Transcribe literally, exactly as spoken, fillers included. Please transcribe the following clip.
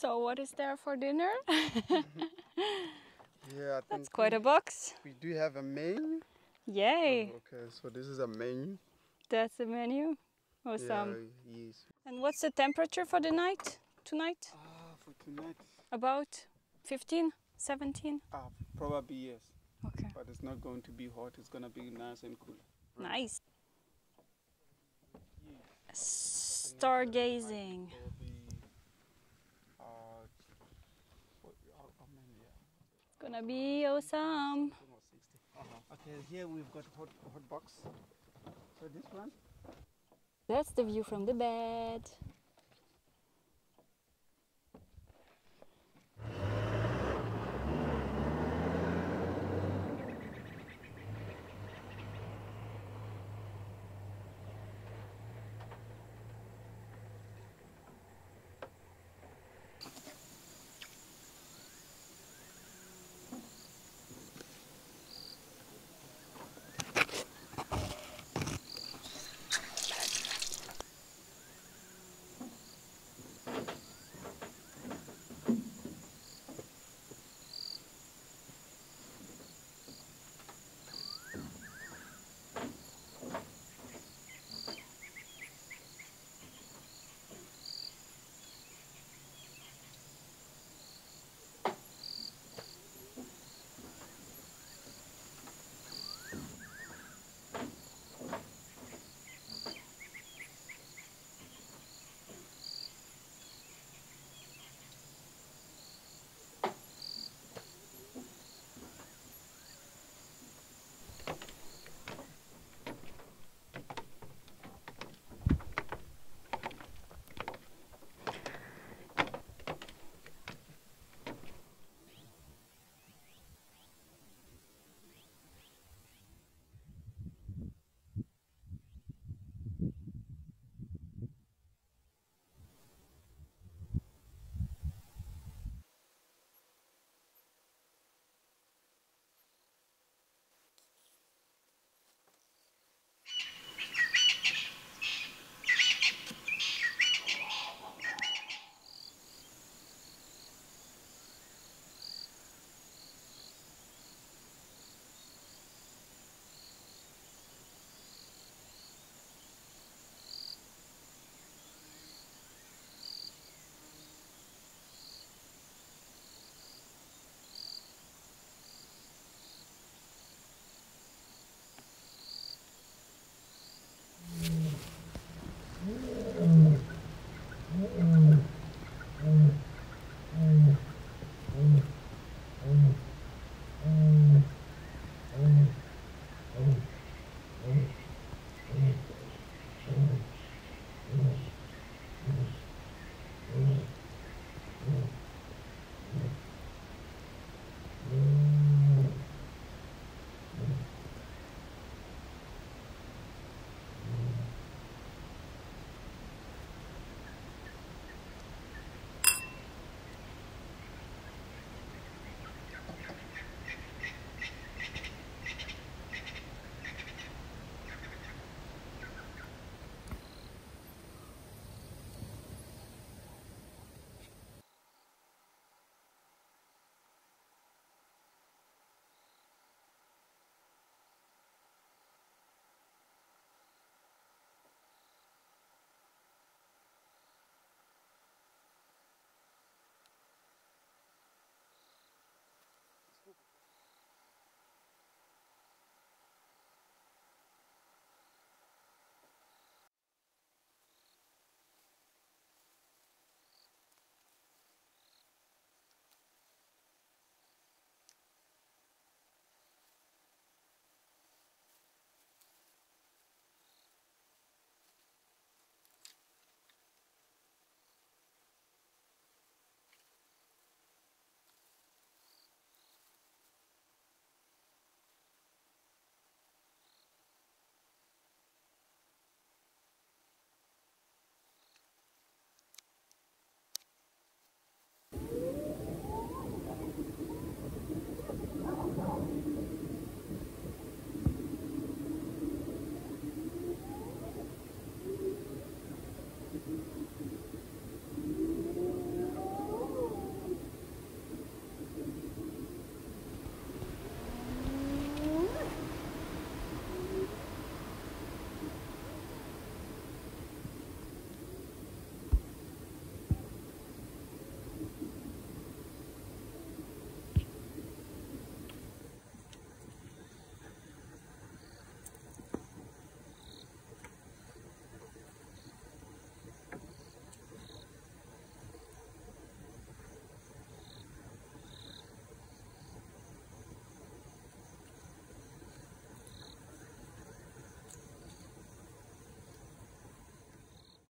So what is there for dinner? Yeah, I think that's quite we, a box. We do have a menu. Yay! Oh, okay, so this is a menu. That's a menu. Awesome. Yeah, yes. And what's the temperature for the night tonight? Ah, for tonight. About fifteen, seventeen. Ah, probably yes. Okay. But it's not going to be hot. It's gonna be nice and cool. Nice. Stargazing. Gonna be awesome. Uh-huh. Okay, here we've got hot hot box. So this one. That's the view from the bed.